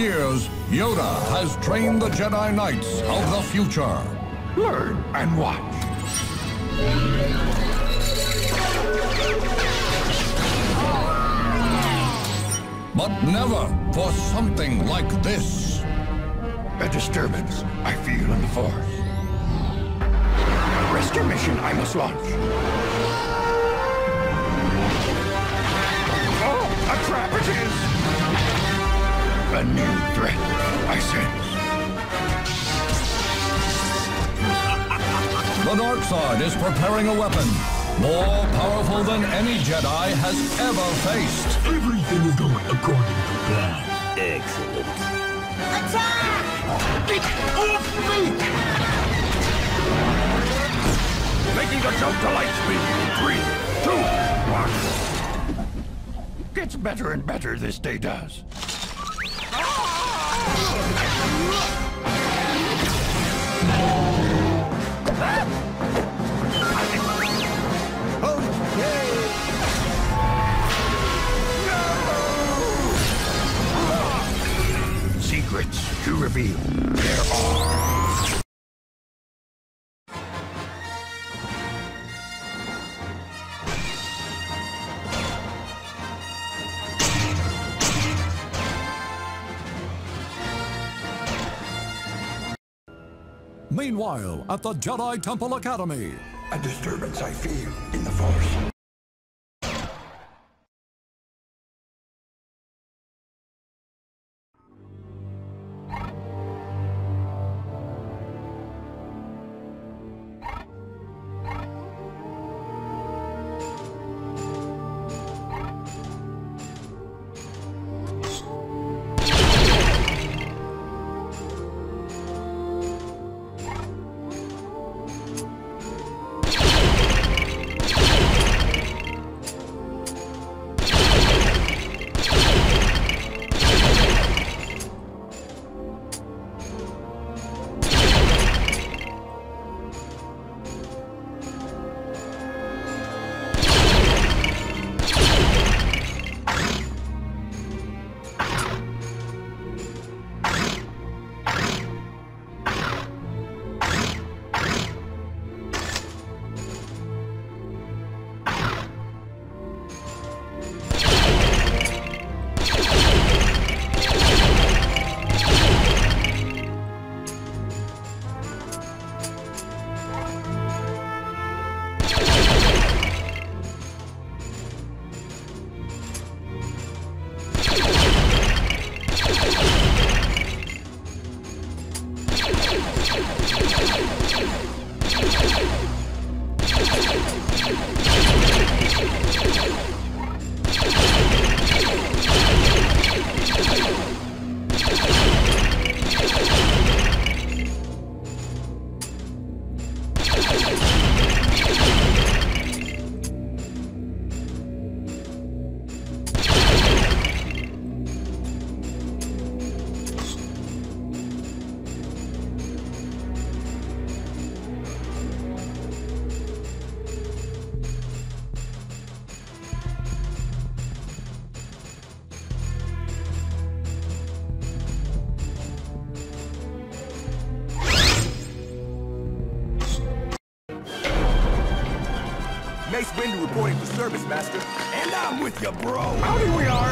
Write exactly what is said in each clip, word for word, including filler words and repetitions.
years, Yoda has trained the Jedi Knights of the future. Learn and watch. But never for something like this. A disturbance I feel in the Force. A rescue mission I must launch. Oh, a trap it is! A new threat I sense. The Dark Side is preparing a weapon more powerful than any Jedi has ever faced. Everything is going according to plan. Excellent. Attack! Get off me! Making a jump to light speed. Three, two, one. Gets better and better, this day does. To reveal there are. Meanwhile, at the Jedi Temple Academy, a disturbance I feel in the Force. Mace Windu reporting for service, Master. And I'm with you, bro. Howdy we are.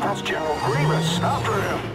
That's General Grievous. After him.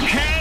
don't care.